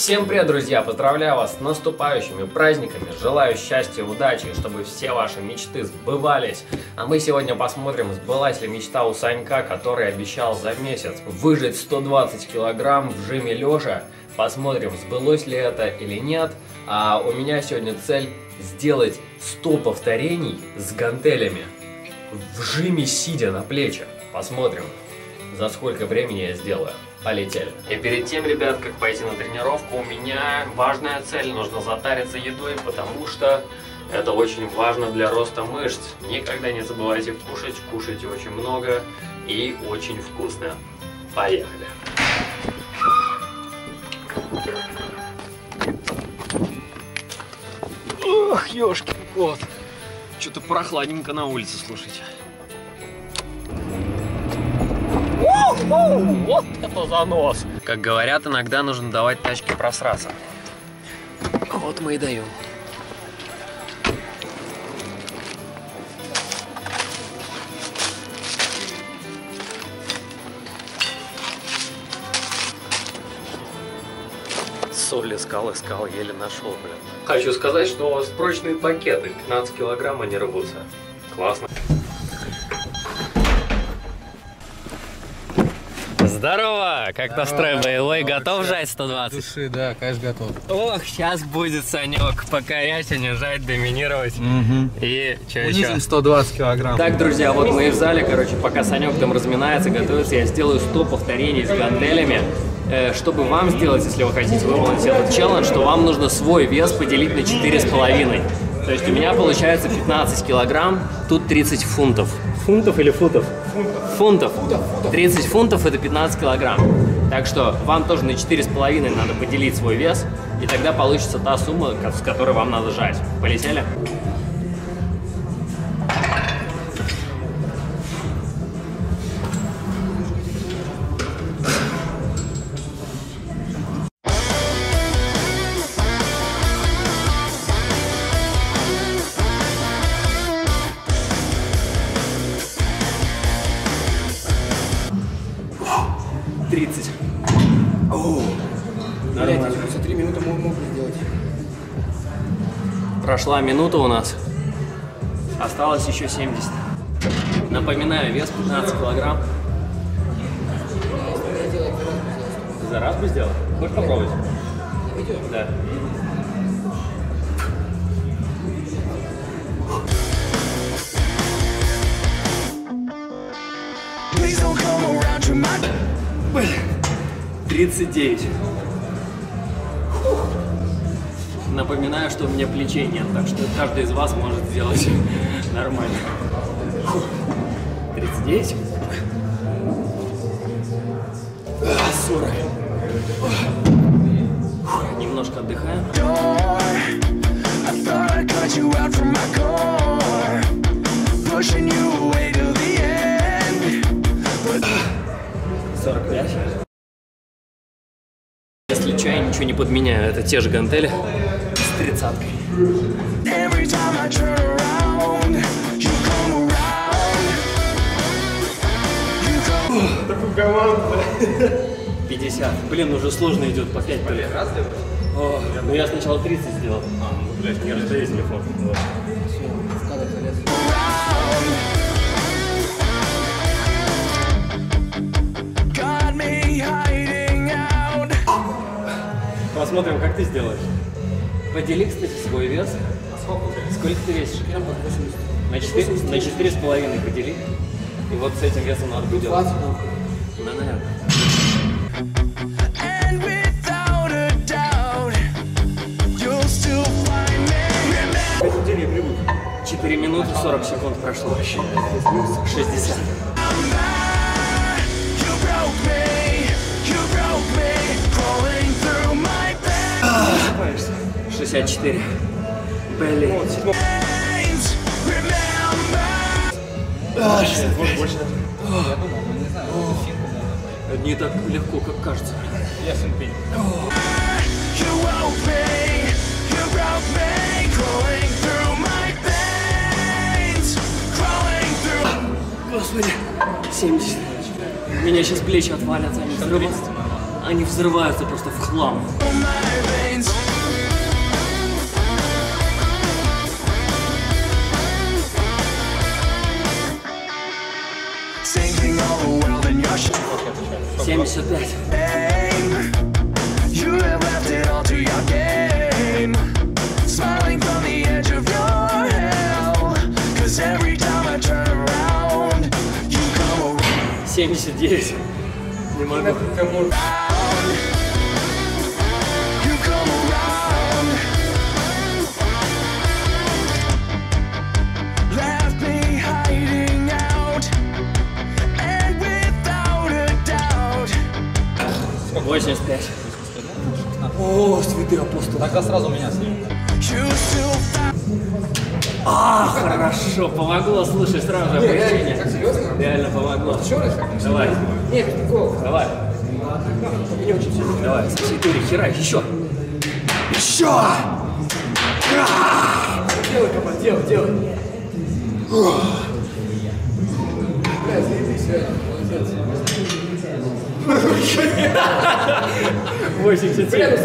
Всем привет, друзья! Поздравляю вас с наступающими праздниками! Желаю счастья, удачи, чтобы все ваши мечты сбывались! А мы сегодня посмотрим, сбылась ли мечта у Санька, который обещал за месяц выжать 120 килограмм в жиме лежа. Посмотрим, сбылось ли это или нет. А у меня сегодня цель сделать 100 повторений с гантелями в жиме, сидя на плечах. Посмотрим, за сколько времени я сделаю. Полетели. И перед тем, ребят, как пойти на тренировку, у меня важная цель. Нужно затариться едой, потому что это очень важно для роста мышц. Никогда не забывайте кушать. Кушайте очень много и очень вкусно. Поехали. Ох, ёшкин кот. Что-то прохладненько на улице, слушайте. Вот это занос! Как говорят, иногда нужно давать тачке просраться. Вот мы и даем. Соли искал, еле нашел, блин. Хочу сказать, что у вас прочные пакеты, 15 килограмм, они рвутся. Классно. Здорово! Как настрой боевой? Готов жать 120? Души, да, конечно, готов. Ох, сейчас будет, Санек, покорять, унижать, доминировать. И что еще? Унизим 120 килограмм. Так, друзья, вот мы и в зале, короче, пока Санек там разминается, готовится, я сделаю 100 повторений с гантелями. Чтобы вам сделать, если вы хотите выполнить этот челлендж, то вам нужно свой вес поделить на 4,5. То есть у меня получается 15 килограмм, тут 30 фунтов. Фунтов или футов? Фунтов. 30 фунтов это 15 килограмм. Так что вам тоже на 4,5 надо поделить свой вес, и тогда получится та сумма, с которой вам надо жать. Полетели? Прошла минута у нас, осталось еще 70. Напоминаю, вес 15 килограмм. За раз бы сделал? Хочешь попробовать? Да. Блин, 39. Напоминаю, что у меня плечей нет, так что каждый из вас может сделать нормально. 39. 40. Немножко отдыхаем. Если чай, ничего не подменяю, это те же гантели. Тридцаткой. Такую команду. 50. Блин, уже сложно идет по 5 только. Ну я сначала 30 сделал. А, ну блядь, не раздаю телефон. Посмотрим, как ты сделаешь. Подели, кстати, свой вес. А сколько ты весишь? На 4,5 подели. И вот с этим весом надо будет делать. Да, наверное. Этот день я привык. 4 минуты 40 секунд прошло. 60. Ах. 64. Блин. 68. Не так легко, как кажется. Я сумпень. Господи. 70. У меня сейчас плечи отвалятся, они взрываются просто в хлам. 75. Не могу. Сколько? 85. О, святый апостол. Тогда сразу меня снимут. А, хорошо, помогло, слушай, сразу же облегчение. Как серьезно? Реально помогло. Еще раз? Давай. Нет, никакого. Давай. Не очень серьезно. Давай. 4, херай, еще. Еще! Делай, Капа, делай, делай. Бля, заебись, молодец. 84.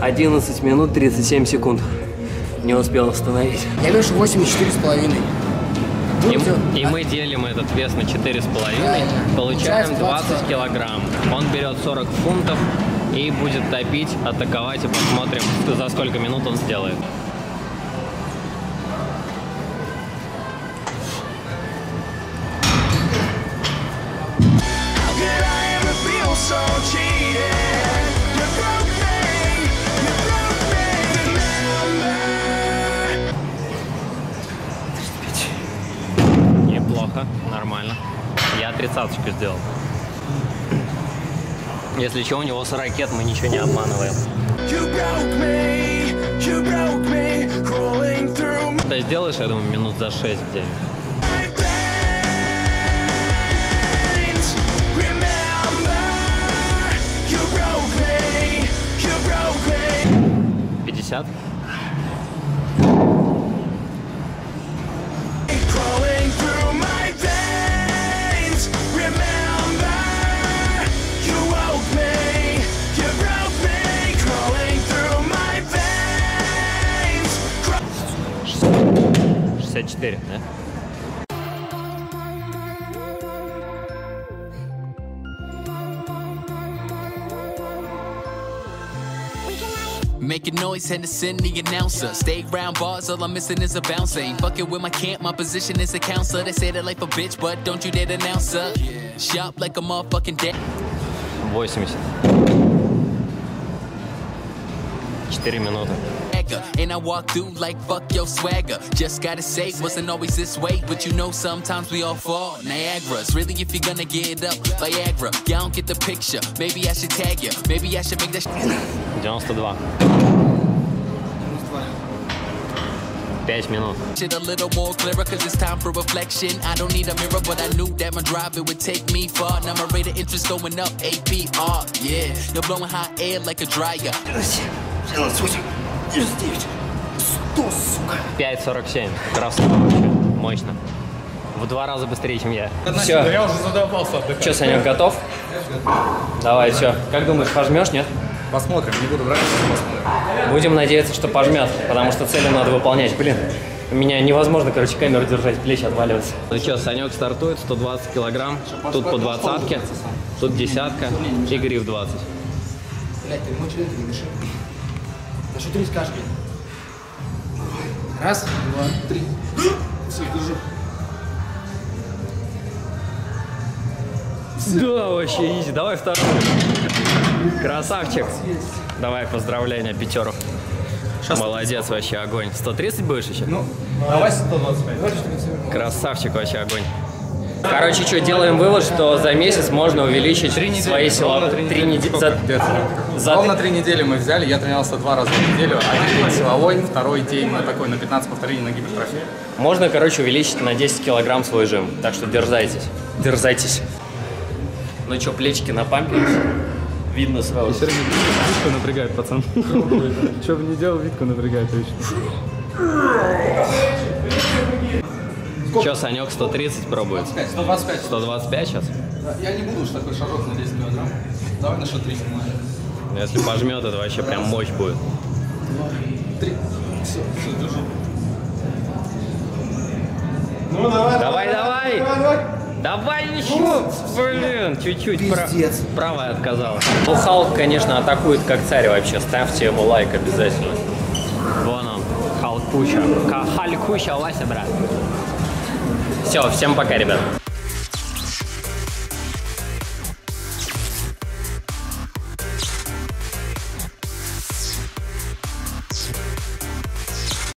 «11 минут 37 секунд». Не успел остановить. Я вешу 84,5. И мы делим этот вес на 4,5. Получаем 20 килограмм. Он берет 40 фунтов и будет топить, атаковать. И посмотрим, за сколько минут он сделает. Нормально. Я 30-ку сделал. Если что, у него с ракет, мы ничего не обманываем. Ты сделаешь, я думаю, минут за 6 где-нибудь. Remember, 50. Четыре, да? Making noise, Henderson, the announcer. Stay round bars, all I'm missing is a bouncer. Ain't fucking with my camp, my position is a counselor. They say that life a bitch, but don't you dare denounce her. Shop like a motherfucking dead. 80. 4 минуты. And I walk through like fuck your swagger. Just gotta say, wasn't always this way, but you know sometimes we all fall. Niagara's really if you're gonna get up. Viagra, y'all don't get the picture. Maybe I should tag you. Maybe I should make that. 92. 5 минут. Shit a little more clearer, cause it's time for reflection. I don't need a mirror, but I knew that my drive it would take me far. Now my rate of interest going up. APR, yeah. You're blowing hot air like a dryer. 100, сука. 5,47. Красава вообще. Мощно. В 2 раза быстрее, чем я. Все. Я уже задолбался отдыхать. Че, Санек, готов? Давай, все. Как думаешь, пожмешь, нет? Посмотрим. Не буду врать, посмотрим. Будем надеяться, что пожмет, потому что цели надо выполнять. Блин, у меня невозможно, короче, камеру держать, плечи отваливаются. Ну что, Санек стартует, 120 килограмм. Тут по 20-ке, тут 10-ка и гриф 20. Блядь, ты мой член не дышишь. На счет 3 скажешь. Раз, два, три. Все, держи. Да, вообще изи. Давай второй. Красавчик. Давай, поздравления, пятерку. Молодец, вообще огонь. 130 будешь еще? Ну, давай 125. Красавчик, вообще огонь. Короче, что, делаем вывод, что за месяц можно увеличить свои силовые... Ровно 3 недели мы взяли, я тренировался 2 раза в неделю, 1 день силовой, 2-й день на такой, на 15 повторений на гипертрофии. Можно, короче, увеличить на 10 килограмм свой жим, так что дерзайтесь. Дерзайтесь. Ну что, плечики напампились? Видно сразу. Витку напрягает, пацан. Что бы ни делал, Витку напрягает вечно. Че, Санек 130 пробует? 125. 125 сейчас? Я не буду уж такой шажок на 10 килограмм. Давай на 130. Если пожмет, это вообще прям мощь будет. 3. Все, держи. Ну давай, давай. Давай еще, блин, чуть-чуть, правая отказалась. Ну, Халк, конечно, атакует как царь вообще, ставьте ему лайк обязательно. Вон он, Халкуча, Халкуча, Вася, брат. Все, всем пока, ребят.